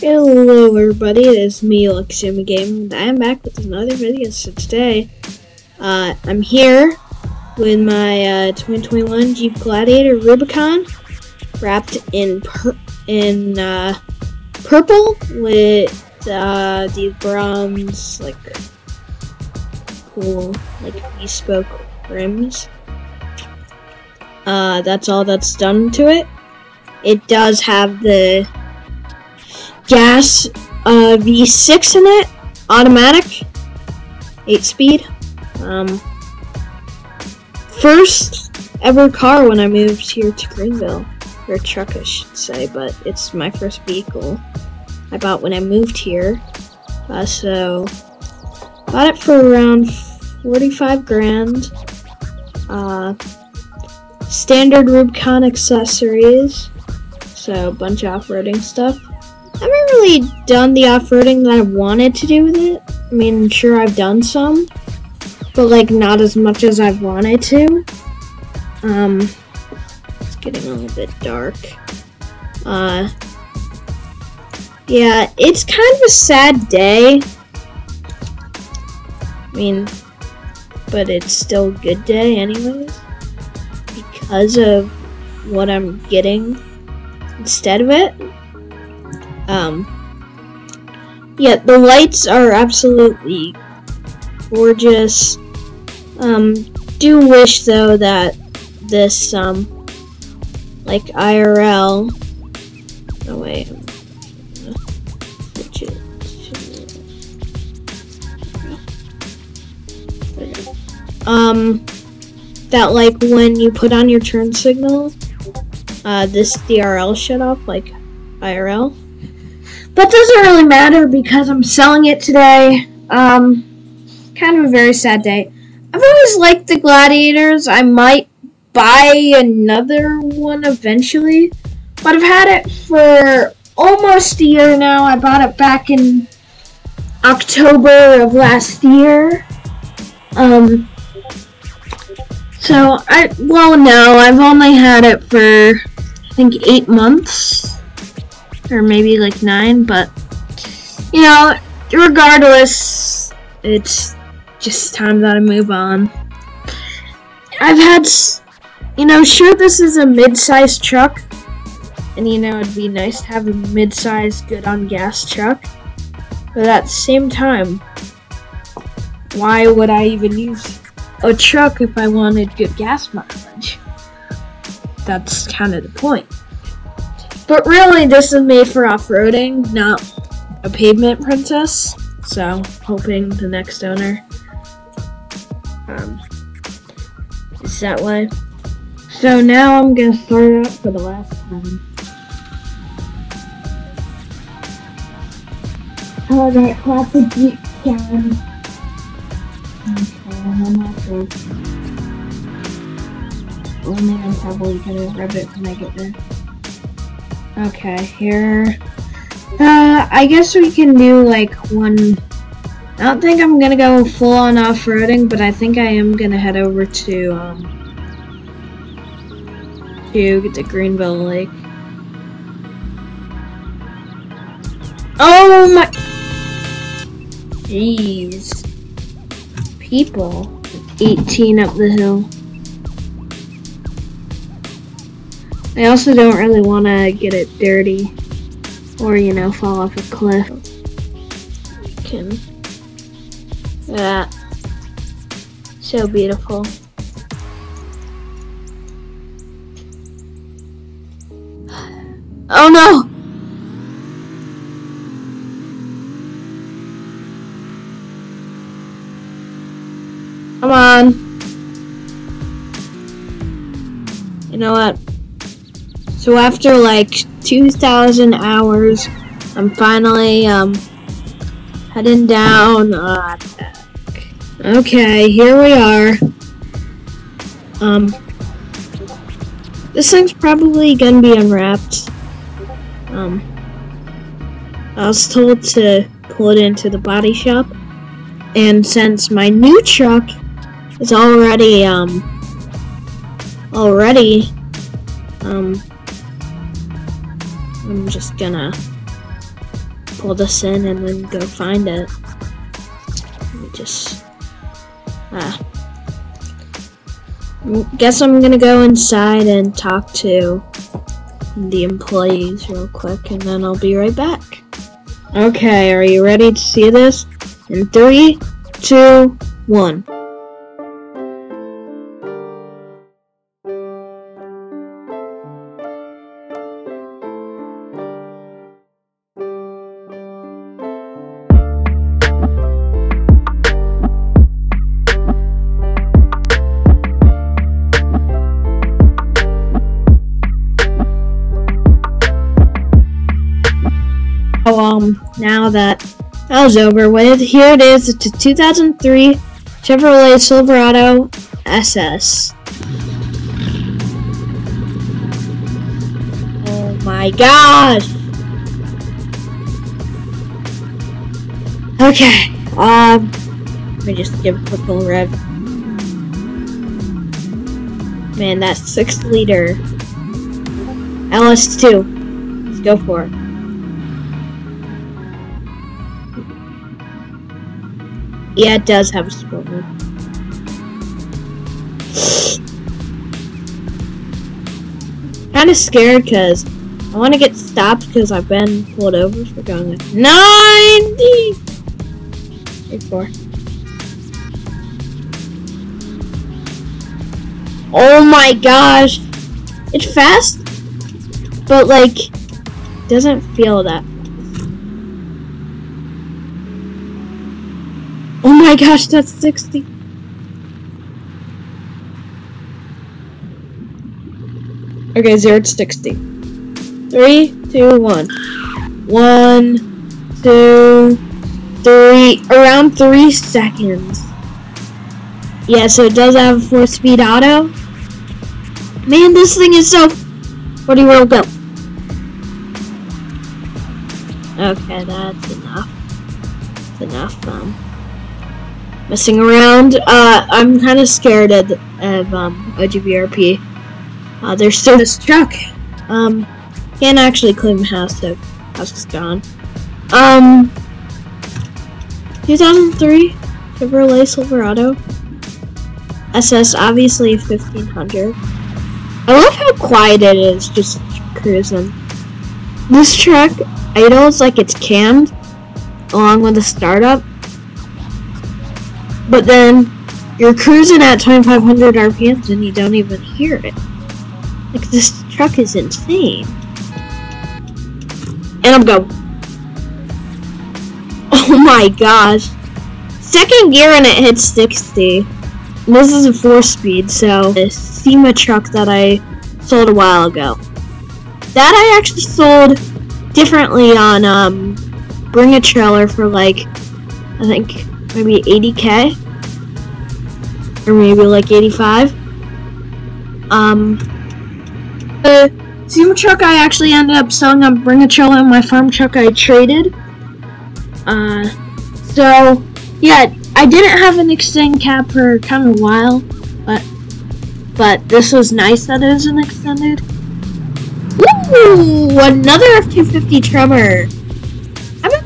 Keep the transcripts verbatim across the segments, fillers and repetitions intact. Hello everybody, it is me, LuckyZoomy Gaming, and I'm back with another video. So today, uh, I'm here with my uh, twenty twenty-one Jeep Gladiator Rubicon, wrapped in per in uh, purple with uh, these bronze, like cool, like bespoke rims. Uh, that's all that's done to it. It does have the gas uh, V six in it, automatic, eight speed. Um, first ever car when I moved here to Greenville, or truck I should say, but it's my first vehicle I bought when I moved here. Uh, so bought it for around forty-five grand. Uh, standard Rubicon accessories, so a bunch of off-roading stuff. I haven't really done the off-roading that I wanted to do with it. I mean, sure, I've done some, but like not as much as I've wanted to. Um, it's getting a little bit dark. Uh, yeah, it's kind of a sad day. I mean, but it's still a good day anyways, because of what I'm getting instead of it. Um, yeah, the lights are absolutely gorgeous. Um, do wish though that this, um, like I R L, oh wait, switch it to, um, that like when you put on your turn signal, uh, this D R L shut off like I R L. But doesn't really matter because I'm selling it today. Um, kind of a very sad day. I've always liked the Gladiators. I might buy another one eventually, but I've had it for almost a year now. I bought it back in October of last year. Um, so I, well, no, I've only had it for I think eight months. Or maybe like nine, but you know, regardless, it's just time that I move on. I've had, you know, sure, this is a mid-sized truck, and you know, it'd be nice to have a mid-sized, good on gas truck, but at the same time, why would I even use a truck if I wanted good gas mileage? That's kind of the point. But really, this is made for off-roading, not a pavement princess. So, hoping the next owner um, is that way. So now I'm gonna start it up for the last time. Oh, that classic Jeep sound. Okay, I'm not sure. Well, then I'm probably gonna rub it when I get there. Okay, here, uh, I guess we can do like one, I don't think I'm gonna go full on off-roading, but I think I am gonna head over to, um, to get to Greenville Lake. Oh my, jeez, people, eighteen up the hill. I also don't really want to get it dirty, or you know, fall off a cliff. Can that so beautiful? Oh no! Come on! You know what? So after like two thousand hours, I'm finally um, heading down. Uh, okay, here we are. Um, this thing's probably gonna be unwrapped. Um, I was told to pull it into the body shop, and since my new truck is already um, already um. I'm just gonna pull this in and then go find it. Let me just... Ah. Guess I'm gonna go inside and talk to the employees real quick, and then I'll be right back. Okay, are you ready to see this? In three, two, one. Um, now that that was over with, here it is, it's a two thousand three Chevrolet Silverado S S. Oh my god! Okay, um, let me just give a quick little rev. Man, that six liter L S two. Let's go for it. Yeah, it does have a spoiler. Kinda scared because I want to get stopped because I've been pulled over for going like ninety! eighty-four. Oh my gosh! It's fast, but like, doesn't feel that. Oh my gosh, that's sixty. Okay, zero to sixty. three, two, one. one, two, three. Around three seconds. Yeah, so it does have a four speed auto. Man, this thing is so... Where do you want to go? Okay, that's enough. That's enough, um... messing around. Uh, I'm kind of scared of, of um, O G B R P. Uh, there's still this truck. Um, can't actually clean the house, so house is gone. Um, two thousand three Chevrolet Silverado S S, obviously fifteen hundred. I love how quiet it is, just cruising. This truck idles like it's canned, along with the startup. But then, you're cruising at twenty-five hundred R P Ms and you don't even hear it. Like, this truck is insane. And I'm going. Oh my gosh. Second gear and it hits sixty. This is a four speed, so a SEMA truck that I sold a while ago. That I actually sold differently on, um, Bring a Trailer for like, I think... maybe eighty K, or maybe like eighty-five. Um, the SEMA truck I actually ended up selling on Bring a Trailer, and my farm truck I traded. Uh, so yeah, I didn't have an extend cab for kind of a while, but but this was nice that it was an extended. Ooh, another F two fifty Tremor.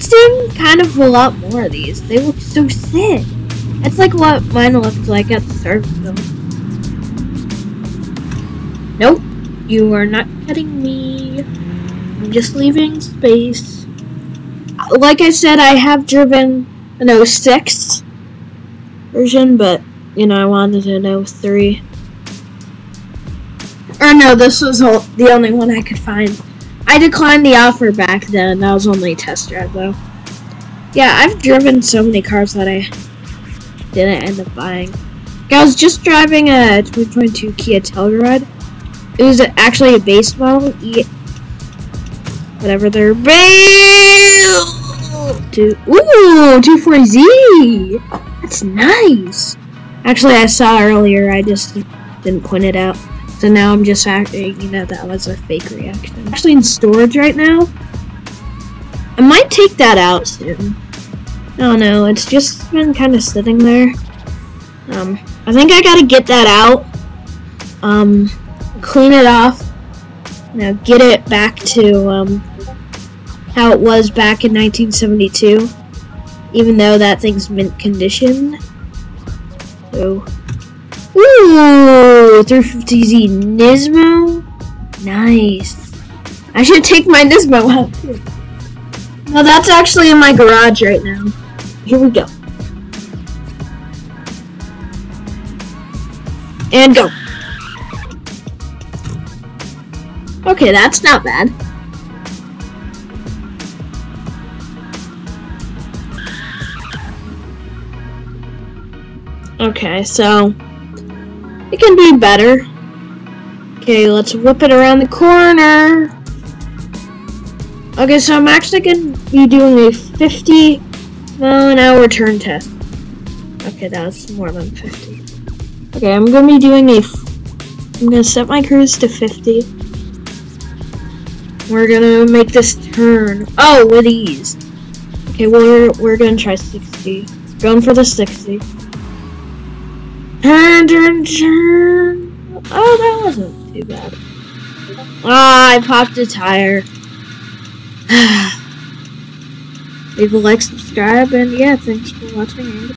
Seen kind of a lot more of these. They look so sick. It's like what mine looked like at the start of the film. Nope, you are not cutting me. I'm just leaving space. Like I said, I have driven an oh six version, but you know I wanted an oh three. Or no, this was the only one I could find. I declined the offer back then. That was only a test drive, though. Yeah, I've driven so many cars that I didn't end up buying. I was just driving a twenty twenty-two Kia Telluride. It was actually a base model. Yeah. Whatever their base. Two ooh, two forty Z. That's nice. Actually, I saw earlier. I just didn't point it out. So now I'm just acting, you know, that was a fake reaction. I'm actually in storage right now. I might take that out soon. I don't know, it's just been kind of sitting there. Um, I think I gotta get that out. Um, clean it off. You know, get it back to, um, how it was back in nineteen seventy-two, even though that thing's mint condition. So, ooh, three fifty Z Nismo, nice. I should take my Nismo out too. No, that's actually in my garage right now. Here we go. And go. Okay, that's not bad. Okay, so it can do better. Okay, let's whip it around the corner. Okay, so I'm actually going to be doing a fifty mile an hour turn test. Okay, that's more than fifty. Okay, I'm going to be doing a... I'm going to set my cruise to fifty. We're going to make this turn. Oh, with ease. Okay, we're, we're going to try sixty. Going for the sixty. Turn, turn, turn. Oh, that wasn't too bad. Ah, oh, I popped a tire. Leave a like, subscribe, and yeah, thanks for watching.